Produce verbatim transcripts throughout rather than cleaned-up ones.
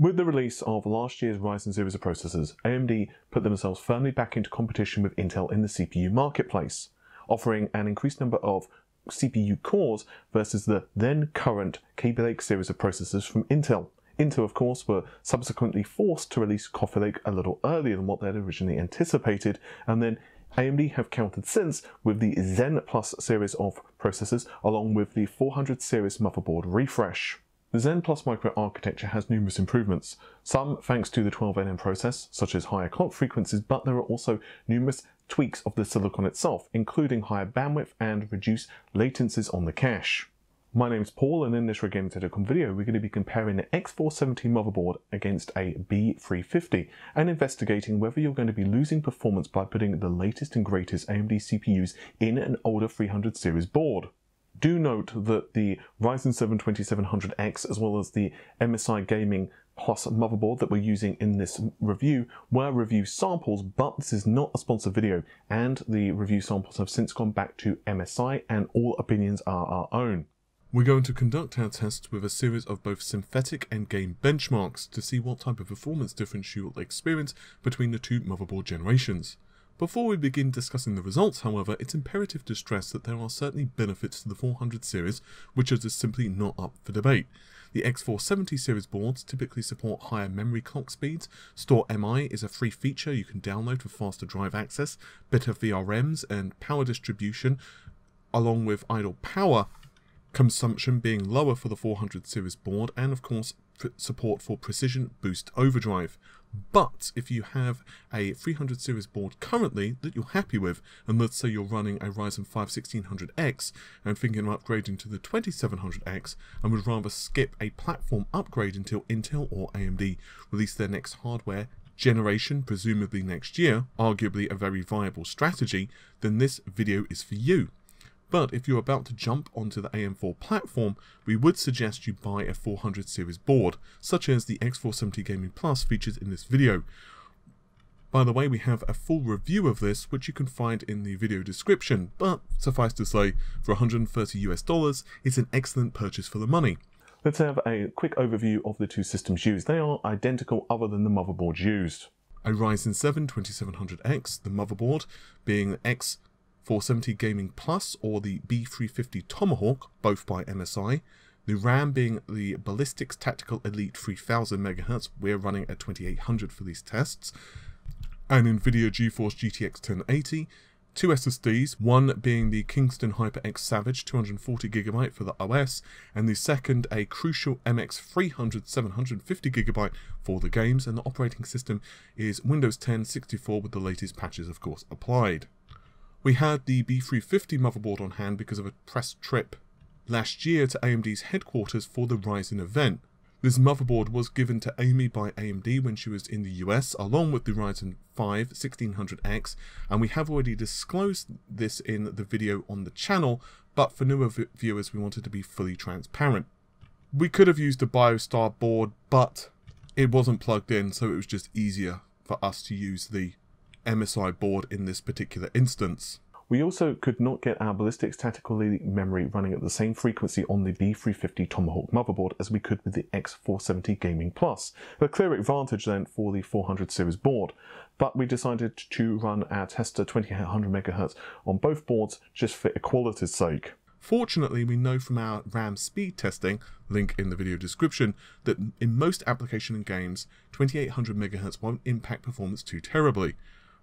With the release of last year's Ryzen series of processors, A M D put themselves firmly back into competition with Intel in the C P U marketplace, offering an increased number of C P U cores versus the then current Kaby Lake series of processors from Intel. Intel, of course, were subsequently forced to release Coffee Lake a little earlier than what they had originally anticipated, and then A M D have countered since with the Zen Plus series of processors along with the four hundred series motherboard refresh. The Zen Plus microarchitecture has numerous improvements, some thanks to the twelve N M process, such as higher clock frequencies, but there are also numerous tweaks of the silicon itself, including higher bandwidth and reduced latencies on the cache. My name's Paul, and in this RedGamingTech dot com video we're going to be comparing the X four seventy motherboard against a B three fifty and investigating whether you're going to be losing performance by putting the latest and greatest A M D C P Us in an older three hundred series board. Do note that the Ryzen seven twenty-seven hundred X as well as the M S I Gaming Plus motherboard that we're using in this review were review samples, but this is not a sponsored video, and the review samples have since gone back to M S I and all opinions are our own. We're going to conduct our tests with a series of both synthetic and game benchmarks to see what type of performance difference you will experience between the two motherboard generations. Before we begin discussing the results, however, it's imperative to stress that there are certainly benefits to the four hundred series, which are just simply not up for debate. The X four seventy series boards typically support higher memory clock speeds, StoreMI is a free feature you can download for faster drive access, better V R Ms and power distribution, along with idle power consumption being lower for the four hundred series board, and of course support for precision boost overdrive. But if you have a three hundred series board currently that you're happy with, and let's say you're running a Ryzen five sixteen hundred X and thinking of upgrading to the twenty-seven hundred X and would rather skip a platform upgrade until Intel or A M D release their next hardware generation, presumably next year, arguably a very viable strategy, then this video is for you. But if you're about to jump onto the A M four platform, we would suggest you buy a four hundred series board, such as the X four seventy Gaming Plus featured in this video. By the way, we have a full review of this, which you can find in the video description, but suffice to say, for one hundred thirty US dollars, it's an excellent purchase for the money. Let's have a quick overview of the two systems used. They are identical other than the motherboards used. A Ryzen seven twenty-seven hundred X, the motherboard, being the X four seventy Gaming Plus or the B three fifty Tomahawk, both by M S I, the RAM being the Ballistix Tactical Elite three thousand megahertz, we're running at twenty-eight hundred for these tests, an NVIDIA GeForce G T X ten eighty, two S S Ds, one being the Kingston HyperX Savage two hundred forty gigabyte for the O S, and the second a Crucial M X three hundred seven hundred fifty gigabyte for the games, and the operating system is Windows ten sixty-four with the latest patches of course applied. We had the B three fifty motherboard on hand because of a press trip last year to A M D's headquarters for the Ryzen event. This motherboard was given to Amy by A M D when she was in the U S, along with the Ryzen five sixteen hundred X, and we have already disclosed this in the video on the channel, but for newer viewers we wanted to be fully transparent. We could have used a BioStar board, but it wasn't plugged in, so it was just easier for us to use the M S I board in this particular instance. We also could not get our Ballistix Tactical Elite memory running at the same frequency on the B three fifty Tomahawk motherboard as we could with the X four seventy Gaming Plus, a clear advantage then for the four hundred series board, but we decided to run our tester twenty-eight hundred megahertz on both boards just for equality's sake. Fortunately, we know from our RAM speed testing, link in the video description, that in most application and games, twenty-eight hundred megahertz won't impact performance too terribly.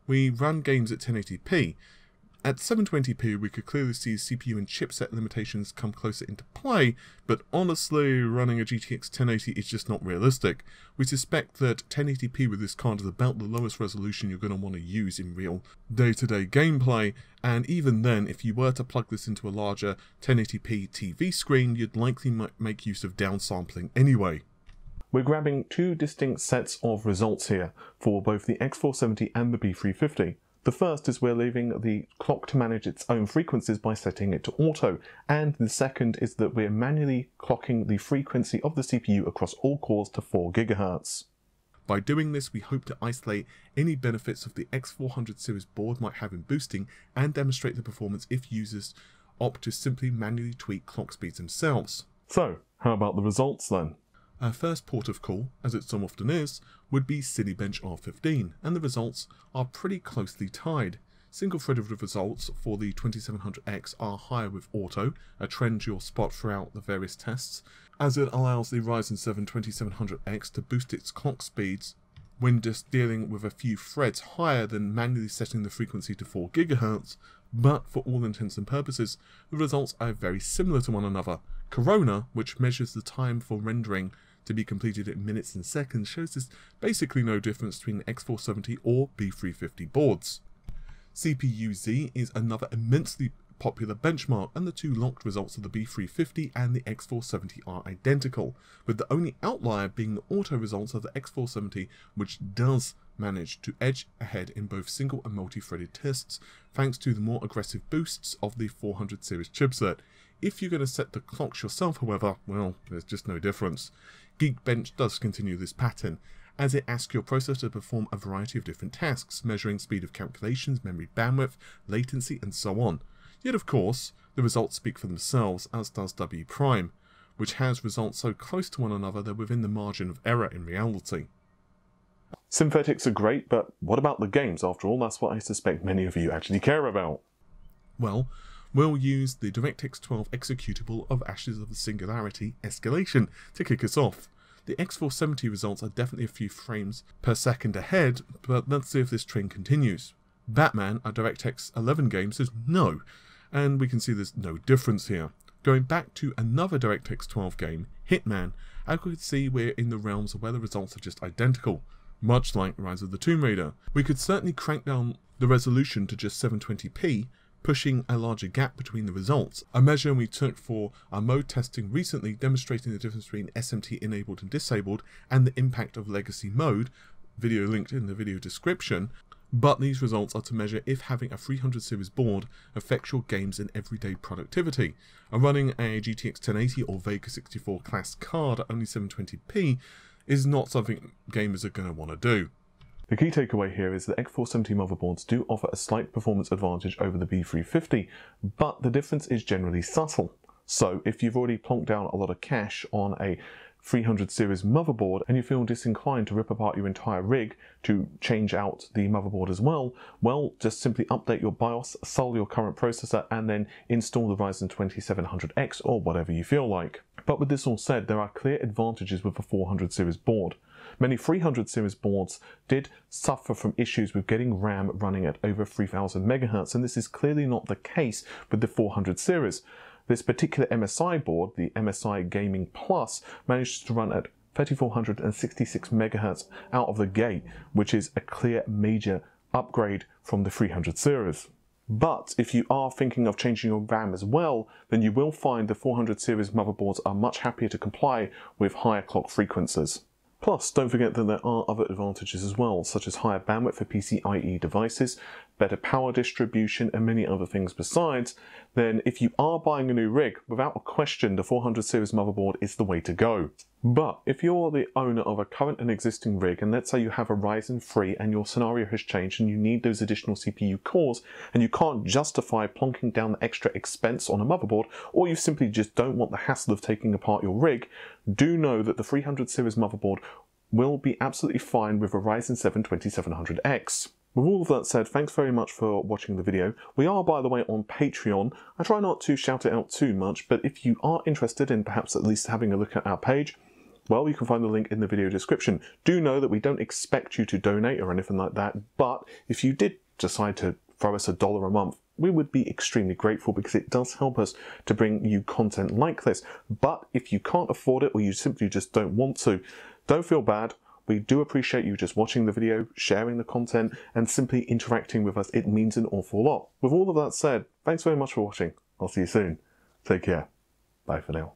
We ran games at ten eighty p. At seven twenty p we could clearly see C P U and chipset limitations come closer into play, but honestly running a G T X ten eighty is just not realistic. We suspect that ten eighty p with this card is about the lowest resolution you're going to want to use in real day-to-day gameplay, and even then if you were to plug this into a larger ten eighty p T V screen you'd likely make use of downsampling anyway. We're grabbing two distinct sets of results here for both the X four seventy and the B three fifty. The first is we're leaving the clock to manage its own frequencies by setting it to auto, and the second is that we're manually clocking the frequency of the C P U across all cores to four gigahertz. By doing this, we hope to isolate any benefits of the X four hundred series board might have in boosting and demonstrate the performance if users opt to simply manually tweak clock speeds themselves. So, how about the results then? Our first port of call, as it so often is, would be Cinebench R fifteen, and the results are pretty closely tied. Single-threaded results for the twenty-seven hundred X are higher with auto, a trend you'll spot throughout the various tests, as it allows the Ryzen seven twenty-seven hundred X to boost its clock speeds when just dealing with a few threads higher than manually setting the frequency to four gigahertz, but for all intents and purposes, the results are very similar to one another. Corona, which measures the time for rendering to be completed in minutes and seconds, shows there's basically no difference between X four seventy or B three fifty boards. C P U Z is another immensely popular benchmark, and the two locked results of the B three fifty and the X four seventy are identical, with the only outlier being the auto results of the X four seventy, which does manage to edge ahead in both single and multi-threaded tests, thanks to the more aggressive boosts of the four hundred series chipset. If you're going to set the clocks yourself, however, well, there's just no difference. Geekbench does continue this pattern, as it asks your processor to perform a variety of different tasks, measuring speed of calculations, memory bandwidth, latency, and so on. Yet of course, the results speak for themselves, as does W Prime, which has results so close to one another they're within the margin of error in reality. Synthetics are great, but what about the games? After all, that's what I suspect many of you actually care about. Well, we'll use the DirectX twelve executable of Ashes of the Singularity Escalation to kick us off. The X four seventy results are definitely a few frames per second ahead, but let's see if this trend continues. Batman, our DirectX eleven game, says no, and we can see there's no difference here. Going back to another DirectX twelve game, Hitman, as we could see we're in the realms of where the results are just identical, much like Rise of the Tomb Raider. We could certainly crank down the resolution to just seven twenty p, pushing a larger gap between the results. A measure we took for our mode testing recently, demonstrating the difference between S M T enabled and disabled and the impact of legacy mode, video linked in the video description, but these results are to measure if having a three hundred series board affects your games and everyday productivity. And running a G T X ten eighty or Vega sixty-four class card at only seven twenty p is not something gamers are going to want to do. The key takeaway here is that X four seventy motherboards do offer a slight performance advantage over the B three fifty, but the difference is generally subtle. So if you've already plonked down a lot of cash on a three hundred series motherboard and you feel disinclined to rip apart your entire rig to change out the motherboard as well, well, just simply update your BIOS, sell your current processor, and then install the Ryzen twenty-seven hundred X or whatever you feel like. But with this all said, there are clear advantages with the four hundred series board. Many three hundred series boards did suffer from issues with getting RAM running at over three thousand megahertz, and this is clearly not the case with the four hundred series. This particular M S I board, the M S I Gaming Plus, managed to run at three thousand four hundred sixty-six megahertz out of the gate, which is a clear major upgrade from the three hundred series. But if you are thinking of changing your RAM as well, then you will find the four hundred series motherboards are much happier to comply with higher clock frequencies. Plus, don't forget that there are other advantages as well, such as higher bandwidth for PCIe devices, better power distribution, and many other things besides. Then if you are buying a new rig, without a question, the four hundred series motherboard is the way to go. But if you're the owner of a current and existing rig, and let's say you have a Ryzen three and your scenario has changed and you need those additional C P U cores, and you can't justify plonking down the extra expense on a motherboard, or you simply just don't want the hassle of taking apart your rig, do know that the three hundred series motherboard will be absolutely fine with a Ryzen seven twenty-seven hundred X. With all of that said, thanks very much for watching the video. We are, by the way, on Patreon. I try not to shout it out too much, but if you are interested in perhaps at least having a look at our page, well, you can find the link in the video description. Do know that we don't expect you to donate or anything like that, but if you did decide to throw us a dollar a month, we would be extremely grateful, because it does help us to bring you content like this. But if you can't afford it, or you simply just don't want to, don't feel bad. We do appreciate you just watching the video, sharing the content, and simply interacting with us. It means an awful lot. With all of that said, thanks very much for watching. I'll see you soon. Take care. Bye for now.